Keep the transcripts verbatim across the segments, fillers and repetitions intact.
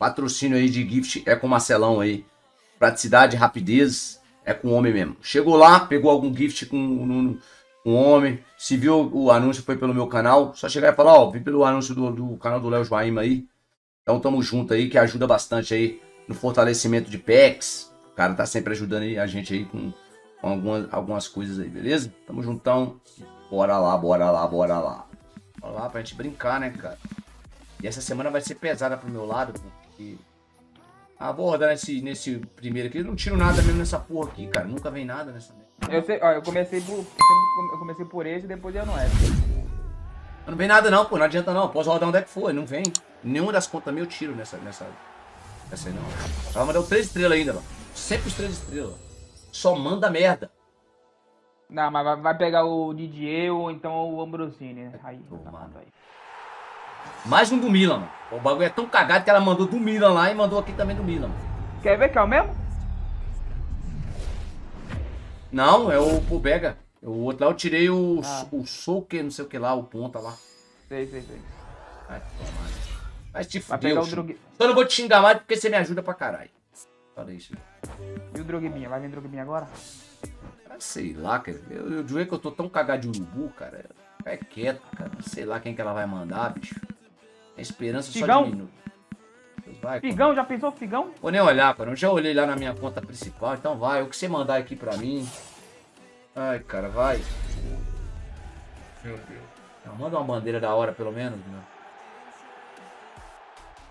Patrocínio aí de gift é com o Marcelão aí. Praticidade, rapidez, é com o homem mesmo. Chegou lá, pegou algum gift com um, um homem. Se viu o anúncio, foi pelo meu canal. Só chegar e falar, ó, vi pelo anúncio do, do canal do Léo Joaima aí. Então tamo junto aí, que ajuda bastante aí no fortalecimento de packs. O cara tá sempre ajudando aí a gente aí com, com algumas, algumas coisas aí, beleza? Tamo juntão. Bora lá, bora lá, bora lá. Bora lá pra gente brincar, né, cara? E essa semana vai ser pesada pro meu lado, porque... Ah, vou rodar nesse, nesse primeiro aqui. Eu não tiro nada mesmo nessa porra aqui, cara. Nunca vem nada nessa... Eu sei, ó, eu comecei por... Eu comecei por esse e depois eu não era. Não vem nada não, pô. Não adianta não. Posso rodar onde é que for. Não vem. Nenhuma das contas minhas eu tiro nessa... Nessa, nessa aí não. Ela mandou três estrelas ainda, mano. Sempre os três estrelas. Só manda merda. Não, mas vai pegar o Didier ou então o Ambrosini. Aí, oh, tá mano. Aí. Mais um do Milan, mano. O bagulho é tão cagado que ela mandou do Milan lá e mandou aqui também do Milan. Quer ver que é o mesmo? Não, é o Pobega. O outro lá eu tirei o, ah. o Soque, não sei o que lá, o ponta lá. Sei, sei, sei. Ai, mas te fudeu. Drogue... Só não vou te xingar mais porque você me ajuda pra caralho. Olha isso. E o Droguebinha? Vai vir o Droguebinha agora? Sei lá, cara. Eu, eu digo que eu tô tão cagado de urubu, cara. É quieto, cara. Sei lá quem que ela vai mandar, bicho. A esperança Figão. Só diminui. Vai, Figão, cara. Já pensou Figão? Vou nem olhar, cara. Eu já olhei lá na minha conta principal. Então vai. O que você mandar aqui pra mim. Ai, cara, vai. Meu Deus. Manda uma bandeira da hora, pelo menos, meu.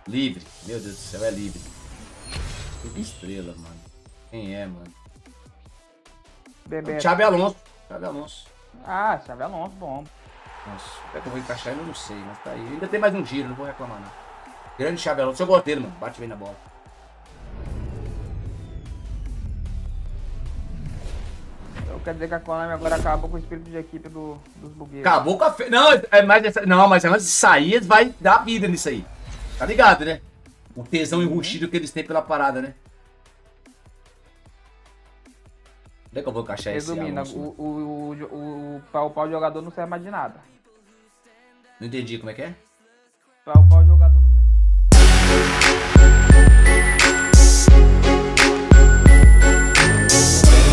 Livre. Meu Deus do céu, é livre. Que estrela, mano. Quem é, mano? Bebeto. Chabelo Alonso. Chabelo Alonso. Ah, Chabelo Alonso, bom. Nossa, até que eu vou encaixar ele, eu não sei, mas tá aí. Ainda tem mais um giro, não vou reclamar não. Grande Chabelo Alonso, eu gostei dele, mano. Bate bem na bola. Então quer dizer que a Konami agora acabou com o espírito de equipe do, dos bugueiros. Acabou com a... Fe... Não, é mais essa... não, mas antes de sair, vai dar vida nisso aí. Tá ligado, né? O tesão enrustido que eles têm pela parada, né? Onde é que eu vou encaixar esse anúncio? O, o, o, o pau pau jogador não serve mais de nada. Não entendi, como é que é? Pau pau jogador não serve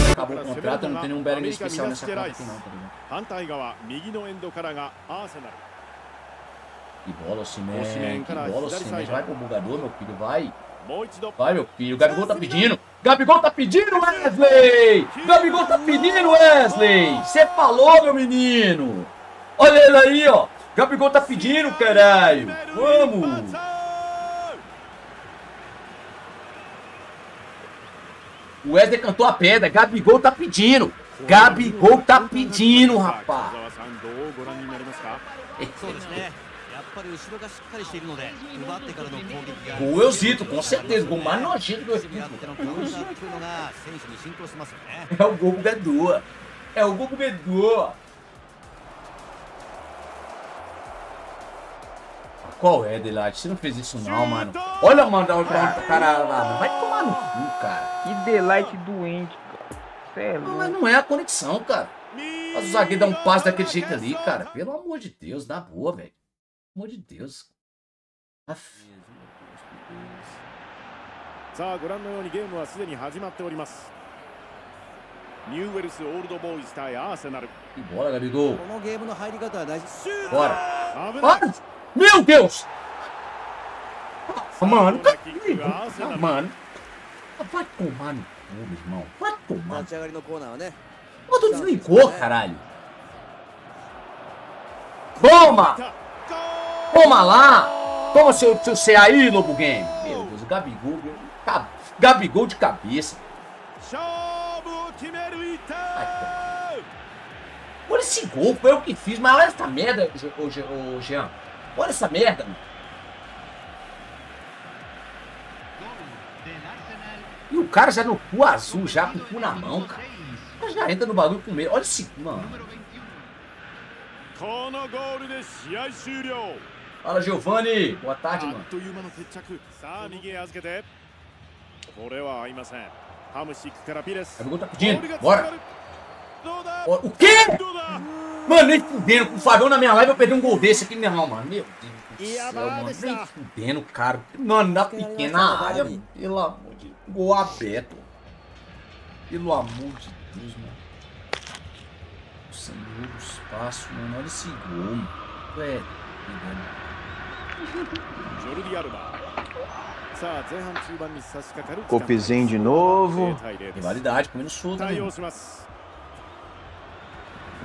mais. Acabou o contrato, não tem nenhum Berenguer especial nessa conta aqui não, tá ligado? Que bola, Osimhen, que bola, Osimhen. Vai pro bugador, meu filho, vai. Vai, meu filho, o Gabigol tá pedindo. Gabigol tá pedindo, Wesley! Gabigol tá pedindo, Wesley! Você falou, meu menino! Olha ele aí, ó! Gabigol tá pedindo, caralho! Vamos! O Wesley cantou a pedra. Gabigol tá pedindo! Gabigol tá pedindo, rapaz! Gol Eusito, com certeza. Gol mais nojento do Eusito. É o gol comedor. É o gol comedor. Qual é, Delight? Você não fez isso não, mano. Olha, mano, dá um cara lá. Vai tomar no cu, cara. Que Delight doente, cara. Não, mas não é a conexão, cara. Mas o zagueiro dá um passe daquele jeito ali, cara. Pelo amor de Deus, dá boa, velho. Pelo amor de Deus. Aff. Que bola, Gabigol. Bora. Bora. Meu Deus. Mano. Mano. Vai tomar no cu, irmão. Vai tomar. O outro desligou, caralho. Toma. Toma lá! Toma seu, seu C aí, Lobo Game! Meu Deus, o Gabigol... Cab, Gabigol de cabeça! Ai, olha esse gol, foi eu que fiz, mas olha essa merda, ô Jean! Olha essa merda! Mano. E o cara já no cu azul, já com o cu na mão, cara! O cara já entra no bagulho com medo, olha esse... Mano! Fala, Giovanni! Boa tarde, mano. Gabigol tá pedindo. Bora! O quê? Mano, nem fudendo. Com o Fabio na minha live eu perdi um gol desse aqui, meu irmão, mano. Meu Deus. E a bola está fudendo, cara. Mano, na pequena área, velho. Pelo amor de Deus. Gol aberto. Pelo amor de Deus, mano. Nossa, meu espaço, mano. Olha esse gol, mano. Velho. Copizinho de novo. Rivalidade, comendo surdo. O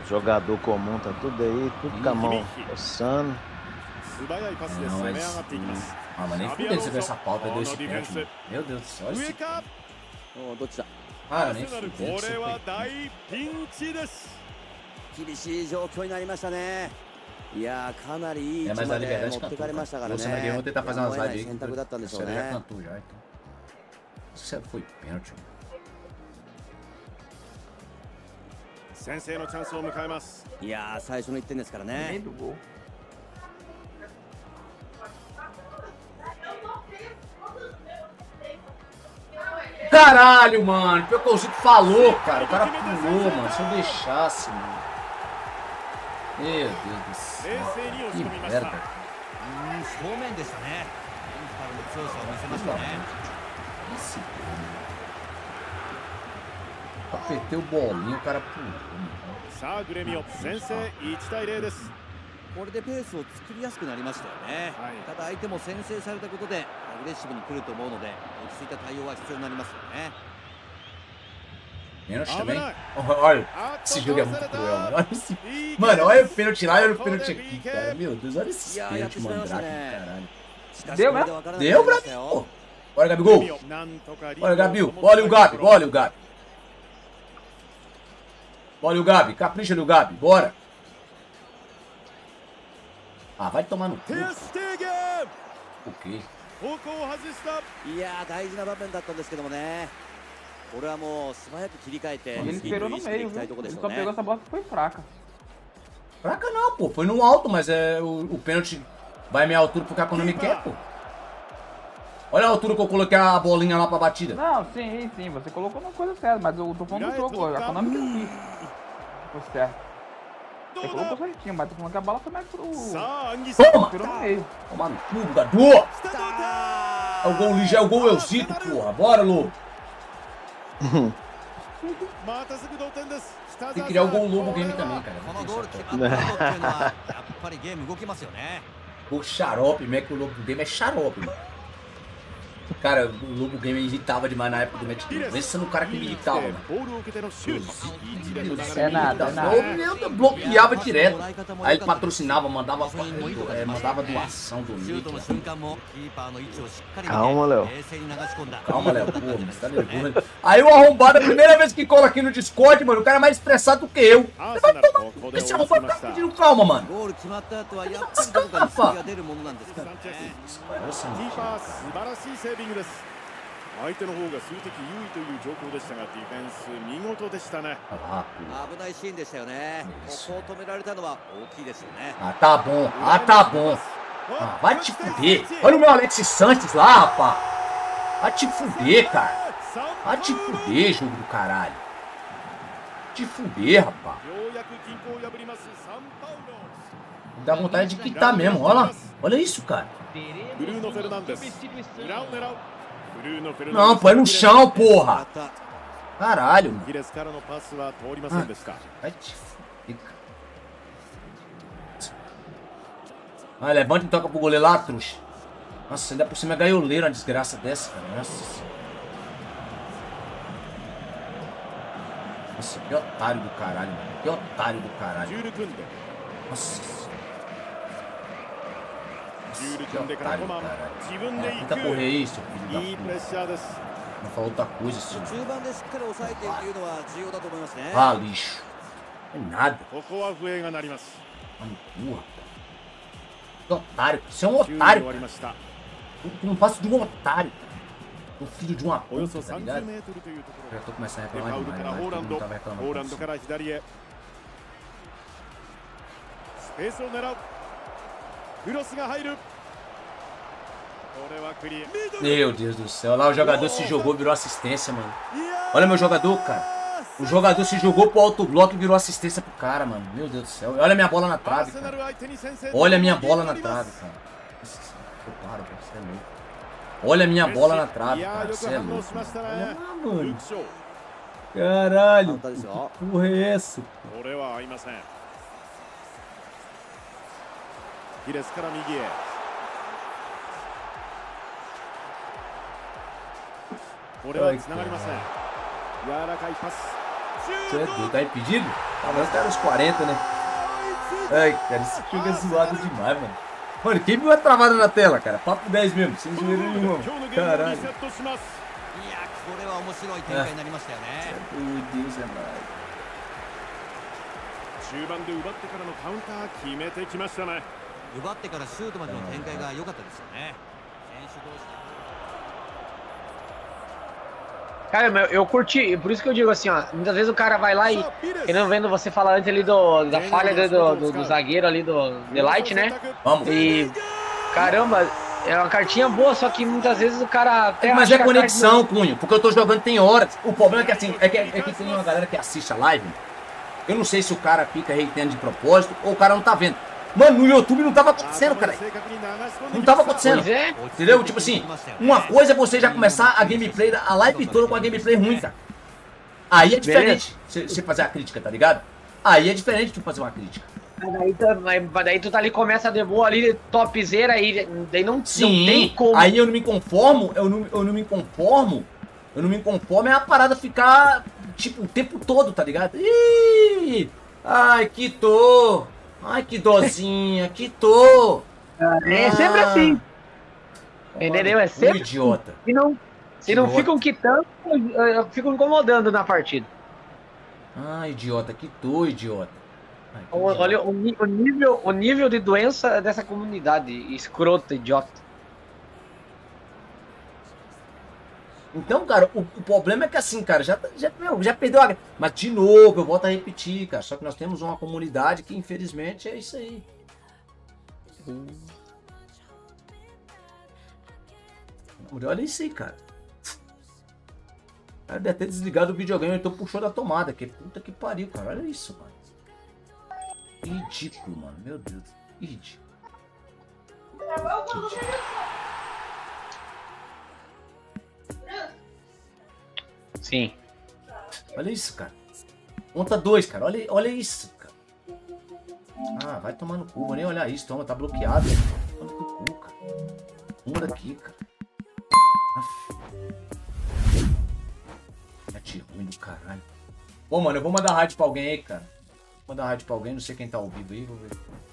jogador comum tá tudo aí, tudo com a mão coçando. Não, mas... Ah, mas nem fudeu você ver essa pauta e deu esse pênalti, mano. Meu Deus do céu, olha esse pênalti. Ah, nem fudeu você ver. É, mas a liberdade cantou, cara. Você vai ganhar, tentar fazer umas lives aí. Você já cantou já, então. Isso foi pênalti, mano. Nem do gol. Caralho, mano. Pior que o Zico falou, cara. O cara pulou, mano. Se eu deixasse, mano. Meu Deus do céu. Que merda. Esse cara. Apertei o bolinho, o cara pulou. Pênalti também. Olha, esse jogo é muito cruel, mano. Olha esse... Mano, olha o pênalti lá e olha o pênalti aqui, cara. Meu Deus, olha esse pênalti, mano. Caralho. Deu, né? Deu, Brasil. Olha o Gabigol. Olha o Gabi. Olha o Gabi. Olha o Gabi. Olha o Gabi. Capricha no Gabi. Bora. Ah, vai tomar no cu. O quê? Ele esperou no meio, viu? Ele só pegou essa bola que foi fraca. Fraca não, pô. Foi no alto, mas é, o, o pênalti vai meia altura porque a Konami quer, pô. Olha a altura que eu coloquei a bolinha lá pra batida. Não, sim, sim. Você colocou uma coisa certa, mas eu tô falando do jogo. A Konami quis. Foi certo. Você colocou certinho, mas tô falando que a bola foi mais pro... Toma! Esperou no meio. Toma no cu, Gadu! É o gol Ligia, é o gol Elzito, porra. Bora, Lobo. Tem que criar o gol Lobo Game também, cara. O xarope, né? Que o Lobo Game é xarope, mano. Cara, o Lobo Game irritava demais na época do match. Pensa no cara que me irritava, mano. É nada, é nada. Bloqueava direto. Aí ele patrocinava, mandava, é, mandava doação do Nick. Calma, Léo. Calma, Léo. Pô, mas tá nervoso. Aí o arrombado, a primeira vez que cola aqui no Discord, mano, o cara é mais estressado do que eu. Você vai tomar... Esse arrombado tá pedindo calma, mano. Descapa. Nossa, mano. 相手の方が数的優位という状況でしたが、ディフェンス見事でしたね。危ないシーンでしたよね。ここを止められたのは大きいですよね。あ、tá bom. Ah, tá bom. Ah, vai te fuder. Olha o meu Alexi Santos lá, rapaz. Vai te fuder, cara. Vai te fuder, jogo do caralho. Vai te fuder, rapaz. Dá vontade de quitar mesmo, olha lá. Olha isso, cara. Bruno Fernandes. Não, põe no chão, porra. Caralho, mano. Ah, vai te fuder, cara. Ah, levanta e toca pro goleiro lá, trouxa. Nossa, ainda por cima é gaioleiro uma desgraça dessa, cara. Nossa. Nossa, que otário do caralho, mano. Que otário do caralho. Nossa. Tenta correr aí, seu filho da puta. Não falou outra coisa, seu filho. Ah, lixo. Não é nada. Mano, porra. Que otário. Você é um otário. Cara. Eu não passo de um otário. O filho de uma puta, tá ligado? Já tô começando a reclamar demais, mas todo mundo tava reclamando. Meu Deus do céu, lá o jogador se jogou, virou assistência, mano. Olha meu jogador, cara. O jogador se jogou pro alto bloco e virou assistência pro cara, mano. Meu Deus do céu, olha minha bola na trave, cara. Olha minha bola na trave, cara. Para, você é louco. Olha a minha bola na trave, cara. Você é louco. Olha lá, mano. Caralho. Que porra é essa? Tá aí pedido? Talvez até uns quarenta, né? Ai, cara, esse jogo é zoado demais, mano. Mano, quem viu a travada na tela, cara? Papo dez mesmo, sem dinheiro nenhum. Caralho. Ah. Meu Deus, é mais. Cara, eu curti, por isso que eu digo assim, ó, muitas vezes o cara vai lá e, e não vendo você falar antes ali do, da falha do, do, do, do zagueiro ali do Delight, né? Vamos. E, caramba, é uma cartinha boa, só que muitas vezes o cara até... Mas é conexão, carta... Cunho, porque eu tô jogando tem horas. O problema é que assim, é que, é que tem uma galera que assiste a live, eu não sei se o cara fica reitando de propósito ou o cara não tá vendo. Mano, no YouTube não tava acontecendo, cara. Não tava acontecendo. Entendeu? Tipo assim, uma coisa é você já começar a gameplay, a live toda com a gameplay ruim, cara. Aí é diferente você fazer a crítica, tá ligado? Aí é diferente tu fazer uma crítica. Daí, daí tu tá ali, começa a demo ali, topzera, aí daí não, sim, não tem como. Aí eu não me conformo, eu não, eu não me conformo, eu não me conformo é a parada ficar, tipo, o tempo todo, tá ligado? Ih, ai, que tô... Ai, que dozinha, que tô! É ah, sempre assim. Entendeu? É sempre idiota. E não, e não ficam quitando, ficam incomodando na partida. Ah, idiota, que tô, idiota. Ai, que o, olha o, o, nível, o nível de doença dessa comunidade, escrota, idiota. Então, cara, o, o problema é que assim, cara, já, já, meu, já perdeu a... Mas, de novo, eu volto a repetir, cara. Só que nós temos uma comunidade que, infelizmente, é isso aí. Olha isso aí, cara. O cara deve ter desligado o videogame, então puxou da tomada. Que puta que pariu, cara. Olha isso, mano. Ridículo, mano. Meu Deus. Ridículo. Ridículo. Sim. Olha isso, cara. Conta dois, cara. Olha, olha isso, cara. Ah, vai tomar no cu. Vou nem olhar isso. Toma, tá bloqueado. Olha pro cu, cara. Uma daqui, cara. Mete ruim do caralho. Ô, mano, eu vou mandar rádio pra alguém aí, cara. Vou mandar rádio pra alguém. Não sei quem tá ouvindo aí. Vou ver.